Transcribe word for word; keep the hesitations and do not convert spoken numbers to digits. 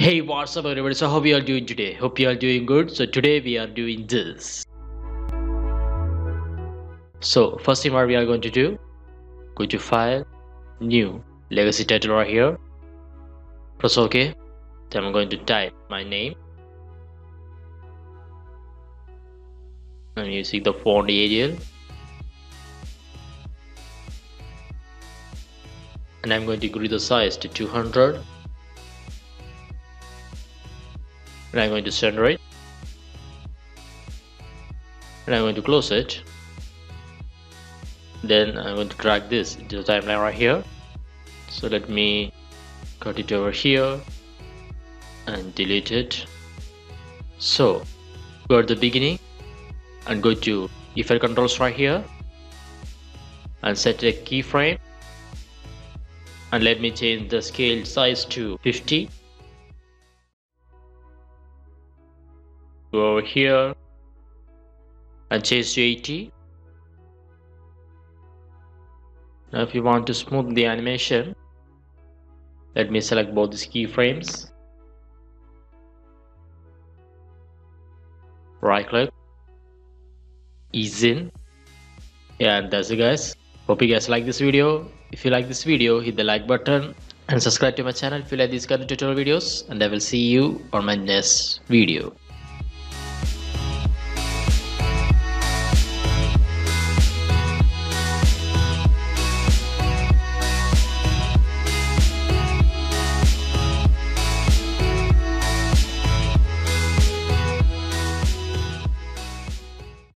Hey, what's up everybody? So how are you all doing today? Hope you all doing good. So today we are doing this. So first thing what we are going to do, go to file, new, legacy title right here. Press OK. Then I'm going to type my name. I'm using the font Arial. And I'm going to increase the size to two hundred. And I'm going to center it, and I'm going to close it. Then I'm going to drag this into the timeline right here. So let me cut it over here and delete it. So go at the beginning and go to effect controls right here and set a keyframe, and let me change the scale size to fifty. Go over here and change to eighty. Now if you want to smooth the animation, let me select both these keyframes. Right click, ease in. Yeah, and that's it guys. Hope you guys like this video. If you like this video, hit the like button and subscribe to my channel if you like these kind of tutorial videos, and I will see you on my next video.